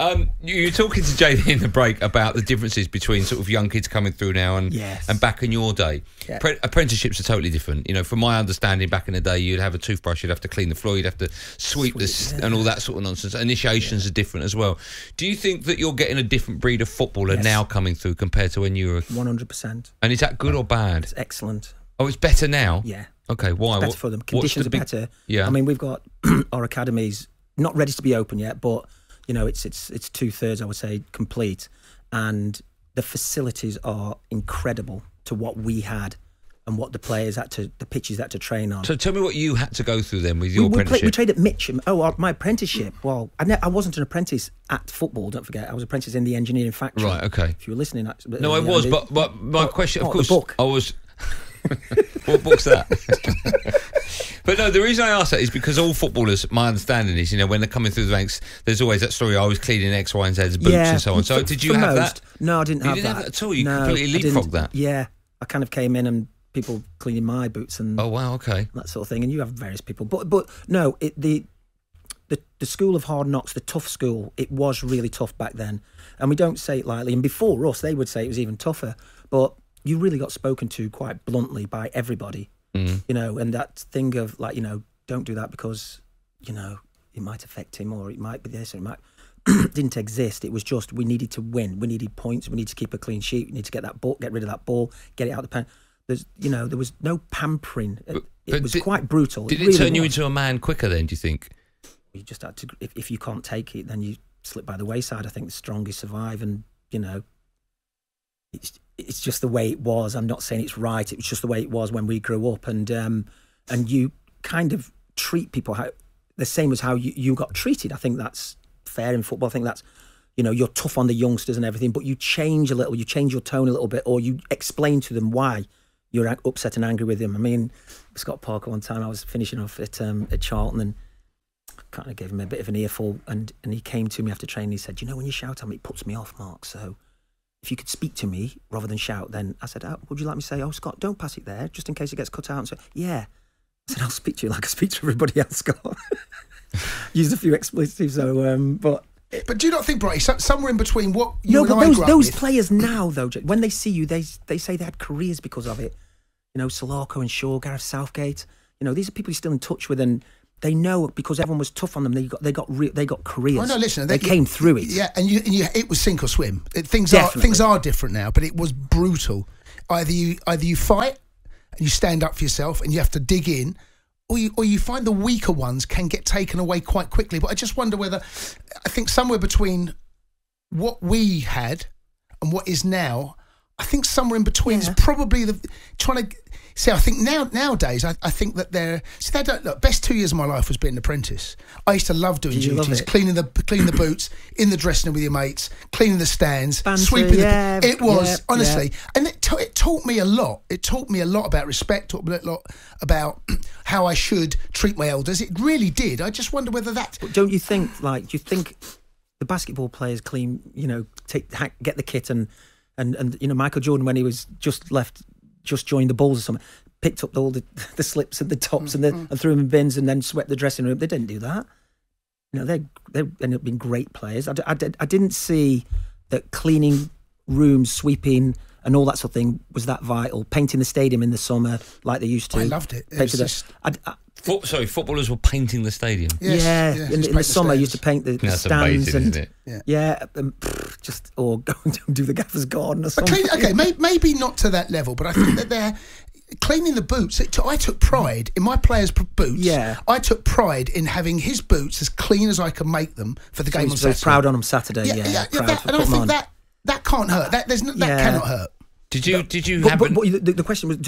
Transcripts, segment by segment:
You were talking to JD in the break about the differences between sort of young kids coming through now and and back in your day. Yeah. Apprenticeships are totally different. You know, from my understanding, back in the day, you'd have a toothbrush, you'd have to clean the floor, you'd have to sweep this and all that sort of nonsense. Initiations are different as well. Do you think that you're getting a different breed of footballer now coming through compared to when you were... 100%. And is that good or bad? It's excellent. Oh, it's better now? Yeah. Okay, why? It's better for them. Conditions are better. Yeah. I mean, we've got our academies not ready to be open yet, but... You know, it's 2/3, I would say, complete, and the facilities are incredible to what we had and what the players had to, the pitches had to train on. So tell me what you had to go through then with your apprenticeship. We trained at Mitcham. Oh, my apprenticeship. Well, I wasn't an apprentice at football. Don't forget, I was an apprentice in the engineering factory. Right. Okay. If you were listening, no, I was. But my question, of course, the book. I was. What book's that? But no, the reason I ask that is because all footballers, my understanding is, you know, when they're coming through the ranks, there's always that story, I was cleaning X, Y and Z's boots and so on. So did you have that? No, I didn't have that. You didn't have that at all? You completely leapfrogged that? Yeah, I kind of came in and people cleaning my boots and... Oh, wow, okay. That sort of thing, and you have various people. But no, the school of hard knocks, the tough school, it was really tough back then. And we don't say it lightly. And before us, they would say it was even tougher. But... you really got spoken to quite bluntly by everybody, you know, and that thing of like, you know, don't do that because, you know, it might affect him or it might be this or it might, didn't exist. It was just, we needed to win. We needed points. We need to keep a clean sheet. We need to get that ball, get rid of that ball, get it out of the pen. There's, you know, there was no pampering. It was quite brutal. Did it turn you into a man quicker then, do you think? You just had to, if you can't take it, then you slip by the wayside. I think the strongest survive and, you know, it's just the way it was. I'm not saying it's right. It was just the way it was when we grew up, and you kind of treat people the same as how you got treated. I think that's fair in football. I think that's, you know, you're tough on the youngsters and everything, but you change a little. You change your tone a little bit, or you explain to them why you're upset and angry with them. I mean, Scott Parker one time, I was finishing off at Charlton and kind of gave him a bit of an earful, and he came to me after training. He said, you know, when you shout at me, it puts me off, Mark, so... if you could speak to me rather than shout, then I said, would you like me to say, oh, Scott, don't pass it there, just in case it gets cut out? And so, yeah. I said, I'll speak to you like I speak to everybody else, Scott. Used a few expletives, so, but... But do you not think, Brighty, somewhere in between what you and I grew up with? No, but those players now, though, when they see you, they say they had careers because of it. You know, Solarco and Shaw, Gareth Southgate, you know, these are people you're still in touch with, and... they know because everyone was tough on them. They got careers. Oh, no, listen, they came through it. Yeah, and it was sink or swim. Things are different now, but it was brutal. Either you fight and you stand up for yourself and you have to dig in, or you find the weaker ones can get taken away quite quickly. But I just wonder whether, I think somewhere between what we had and what is now, I think somewhere in between is probably trying to. See, I think nowadays, I think that they're... See, they don't... Look, best 2 years of my life was being an apprentice. I used to love doing duties, cleaning the boots, in the dressing room with your mates, cleaning the stands, Banter, sweeping the... It was, honestly. Yeah. And it taught me a lot. It taught me a lot about respect, taught me a lot about how I should treat my elders. It really did. I just wonder whether that... But don't you think, like, do you think the basketball players clean, you know, get the kit and you know, Michael Jordan, when he was just joined the Bulls or something, picked up all the slips and the tops and threw them in bins and then swept the dressing room. They didn't do that. You know, they ended up being great players. I didn't see that cleaning rooms, sweeping and all that sort of thing was that vital. Painting the stadium in the summer like they used to. I loved it. Footballers were painting the stadium. Yes, yeah, yes, in the summer you used to paint the stands. Amazing, isn't it? Or go and do the gaffer's garden or something. But maybe not to that level, but I think that they're cleaning the boots. I took pride in my player's boots. Yeah. I took pride in having his boots as clean as I could make them for the game on Saturday. Proud on him Saturday, and I think that can't hurt. That cannot hurt. But the question was,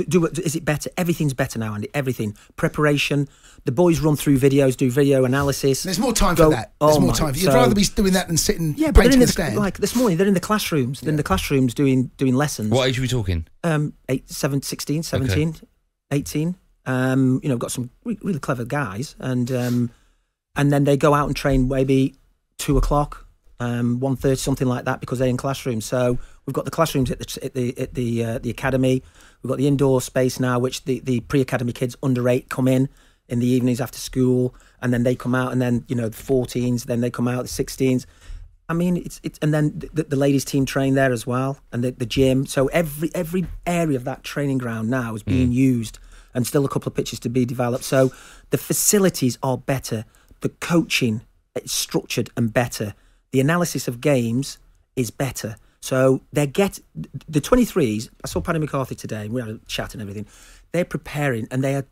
is it better? Everything's better now, Andy. Everything. Preparation. The boys run through videos, do video analysis. There's more time for that. There's more time. You'd rather be doing that than sitting painting the stand. Like this morning, they're in the classrooms. They're in the classrooms doing lessons. What age are we talking? 16, 17, 18. You know, we've got some really clever guys. And then they go out and train maybe 2 o'clock. 1:30, something like that, because they're in classrooms. So we've got the classrooms at the academy. We've got the indoor space now, which the pre-academy kids under 8 come in the evenings after school, and then they come out, and then you know the 14s, then they come out the 16s. I mean, it's and then the ladies' team train there as well, and the gym. So every area of that training ground now is being used, and still a couple of pitches to be developed. So the facilities are better. The coaching is structured and better. The analysis of games is better. So they get the 23s. I saw Paddy McCarthy today. We had a chat and everything. They're preparing and they are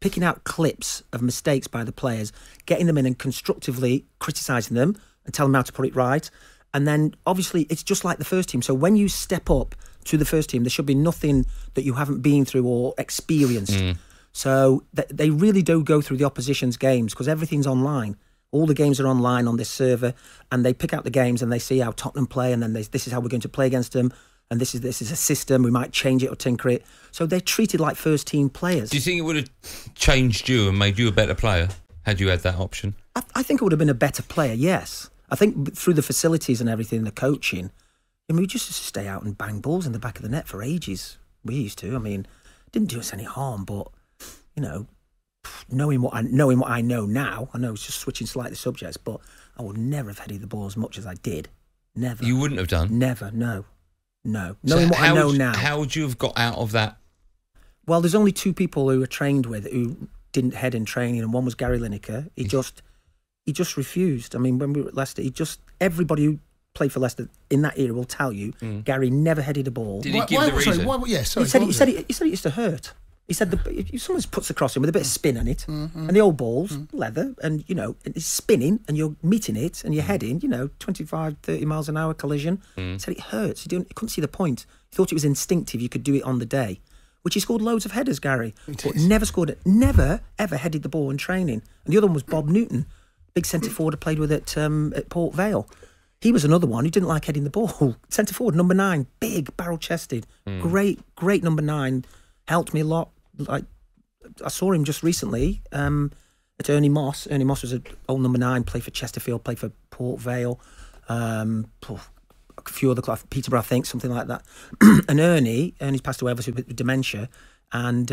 picking out clips of mistakes by the players, getting them in and constructively criticising them, and tell them how to put it right. And then, obviously, it's just like the first team. So when you step up to the first team, there should be nothing that you haven't been through or experienced. So they really do go through the opposition's games because everything's online. All the games are online on this server, and they pick out the games and they see how Tottenham play, and then this is how we're going to play against them, and this is a system, we might change it or tinker it. So they're treated like first-team players. Do you think it would have changed you and made you a better player had you had that option? I think I would have been a better player, yes. I think through the facilities and everything, the coaching, I mean, we just used to stay out and bang balls in the back of the net for ages. We used to. I mean, it didn't do us any harm, but you know, knowing what I know now, I know it's just switching slightly subjects, but I would never have headed the ball as much as I did. Never. You wouldn't have done? Never. No. So knowing what I know now. How would you have got out of that? Well, there's only two people who were trained with who didn't head in training, and one was Gary Lineker. He just refused. I mean, when we were at Leicester, everybody who played for Leicester in that era will tell you Gary never headed a ball. Did he give the reason? He said it used to hurt. He said if someone puts a cross in with a bit of spin on it, and the old ball's leather, and you know it's spinning, and you're meeting it, and you're heading, you know, 25, 30 miles an hour collision. He said it hurts. He couldn't see the point. He thought it was instinctive. You could do it on the day, which he scored loads of headers, Gary, but never scored it. Never ever headed the ball in training. And the other one was Bob Newton. Big centre forward I played with at Port Vale. He was another one who didn't like heading the ball. Centre forward, number 9, big, barrel chested, great number 9. Helped me a lot. Like I saw him just recently at Ernie Moss. Ernie Moss was an old number 9. Played for Chesterfield. Played for Port Vale. A few other clubs, Peterborough, I think, something like that. And Ernie's passed away obviously with dementia. And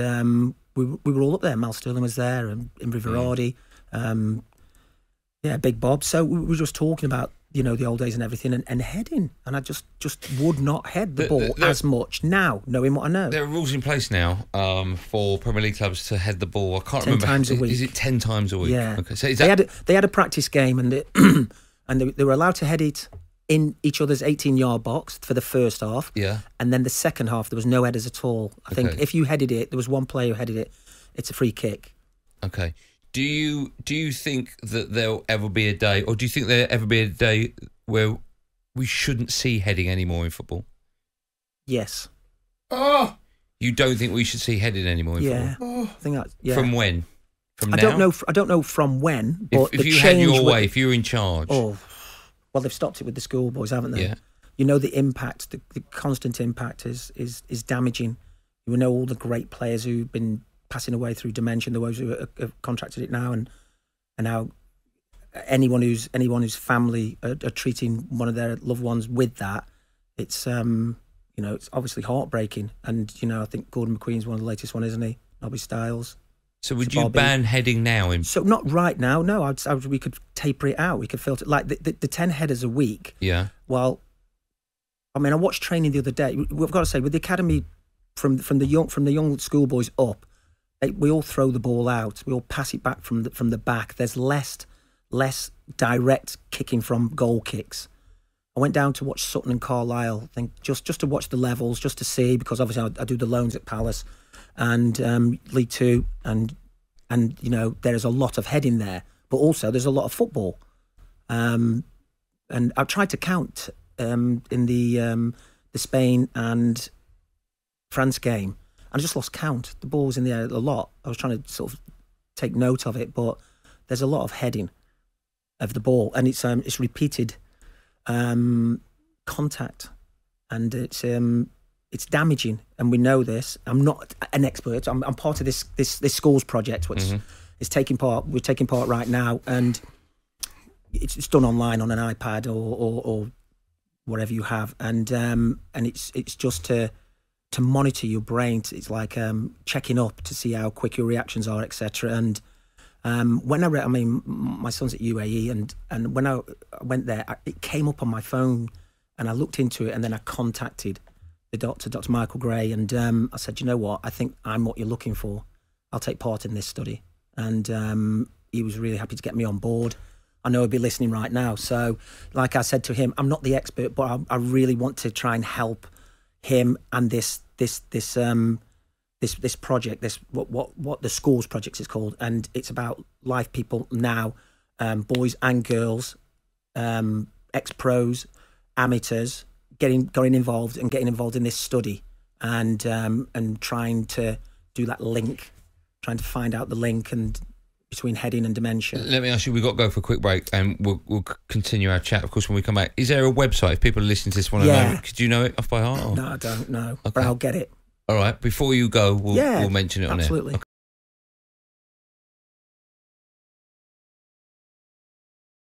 we were all up there. Mal Sterling was there, and Imre Varadi. Yeah, Big Bob. So we were just talking about, you know, the old days and everything, and heading. And I just would not head the ball as much now, knowing what I know. There are rules in place now for Premier League clubs to head the ball. I can't remember. 10 times a week. Is it 10 times a week? Yeah. Okay. So they had a practice game, and they were allowed to head it in each other's 18-yard box for the first half. Yeah. And then the second half, there was no headers at all. I think if you headed it, there was one player who headed it. It's a free kick. Okay. Do you think that there'll ever be a day, or do you think there'll ever be a day where we shouldn't see heading anymore in football? Yes. Oh! You don't think we should see heading anymore in football? I think yeah. From when? From now? I don't know from when, but if you had your way, if you were in charge. Oh, well, they've stopped it with the schoolboys, haven't they? Yeah. You know the impact, the constant impact is damaging. You know all the great players who've been passing away through dementia, the ones who have contracted it now, and now anyone whose family are treating one of their loved ones with that, it's you know, it's obviously heartbreaking. And you know, I think Gordon McQueen's one of the latest one, isn't he? Nobby Stiles. So would you ban heading now? So not right now. No, we could taper it out. We could filter like the 10 headers a week. Yeah. Well, I mean, I watched training the other day. We've got to say with the academy from the young schoolboys up. We all throw the ball out. We all pass it back from the back. There's less direct kicking from goal kicks. I went down to watch Sutton and Carlisle. I think just to watch the levels, just to see, because obviously I do the loans at Palace and League Two, and you know there is a lot of heading there, but also there's a lot of football. And I tried to count in the Spain and France game. I just lost count. The ball was in the air a lot. I was trying to sort of take note of it, but there's a lot of heading of the ball, and it's repeated contact, and it's damaging. And we know this. I'm not an expert. I'm part of this schools project, which is taking part. We're taking part right now, and it's done online on an iPad or whatever you have, and it's just to monitor your brain. It's like checking up to see how quick your reactions are, etc. And When I read, I mean, my son's at UAE, and when I went there, it came up on my phone, and I looked into it, and then I contacted the doctor, Dr. Michael Gray, and I said, you know what, I think I'm what you're looking for. I'll take part in this study. And he was really happy to get me on board. I know he'll be listening right now. So like I said to him, I'm not the expert, but I really want to try and help him and this project, what the schools project is called, and it's about live people now, boys and girls, ex-pros, amateurs, going involved and getting involved in this study, and trying to do that link, trying to find out the link and between heading and dementia. Let me ask you, we've got to go for a quick break, and we'll continue our chat, of course, when we come back. Is there a website? If people are listening to this one, yeah, could you know it off by heart? Or? No, I don't know, okay, but I'll get it. All right, before you go, we'll mention it on there. Absolutely. Okay.